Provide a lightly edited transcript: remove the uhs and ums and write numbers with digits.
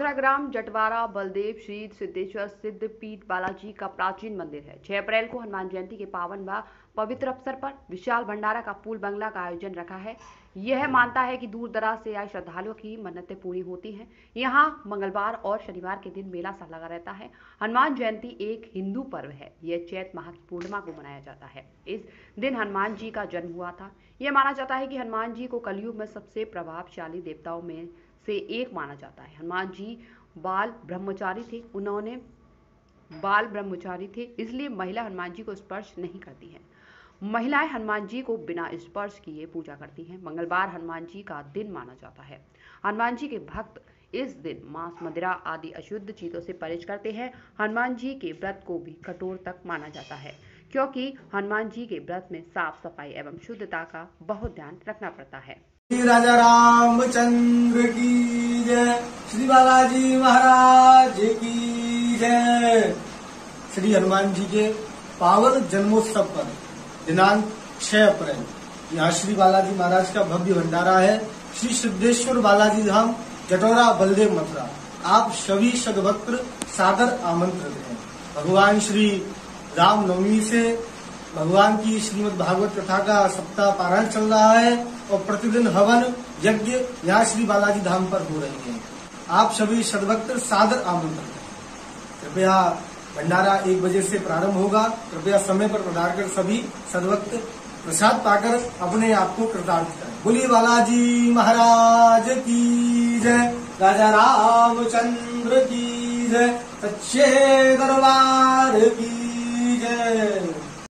माथुराग्राम जटवारा बलदेव श्री सिद्धेश्वर सिद्ध पीठ बालाजी का प्राचीन मंदिर है। 6 अप्रैल को हनुमान जयंती के पावन व पवित्र अवसर पर विशाल भंडारा का पूल बंगला का आयोजन रखा है। यह मानता है कि दूर दराज से आए श्रद्धालुओं की मन्नतें पूरी होती हैं। यहाँ मंगलवार और शनिवार के दिन मेला सा लगा रहता है। हनुमान जयंती एक हिंदू पर्व है। यह चैत माह की पूर्णिमा को मनाया जाता है। इस दिन हनुमान जी का जन्म हुआ था। यह माना जाता है कि हनुमान जी को कलयुग में सबसे प्रभावशाली देवताओं में से एक माना जाता है। हनुमान जी बाल ब्रह्मचारी थे, इसलिए महिला हनुमान जी को स्पर्श नहीं करती है। महिलाएं हनुमान जी को बिना स्पर्श किए पूजा करती हैं। मंगलवार हनुमान जी का दिन माना जाता है। हनुमान जी के भक्त इस दिन मांस मदिरा आदि अशुद्ध चीजों से परहेज करते हैं। हनुमान जी के व्रत को भी कठोर तक माना जाता है, क्योंकि हनुमान जी के व्रत में साफ सफाई एवं शुद्धता का बहुत ध्यान रखना पड़ता है। राजा रामचंद्र की जय, श्री बालाजी महाराज की जय। श्री हनुमान जी के पावन जन्मोत्सव पर दिनांक 6 अप्रैल यहाँ श्री बालाजी महाराज का भव्य भंडारा है। श्री सिद्धेश्वर बालाजी धाम जटोरा बलदेव मथुरा, आप सभी सगभक्त सादर आमंत्रित हैं। भगवान श्री राम नवमी से भगवान की श्रीमद भागवत कथा का सप्ताह पारायण चल रहा है और प्रतिदिन हवन यज्ञ यहाँ श्री बालाजी धाम पर हो रहे हैं। आप सभी सदभक्त सादर आमंत्रित हैं। कृपया भंडारा 1 बजे से प्रारंभ होगा। कृपया समय पर पधार कर सभी सदभक्त प्रसाद पाकर अपने आप को कृतार्थ करें। बोलिए बालाजी महाराज की जय, राजा रामचंद्र की जय, सच्चे दरबार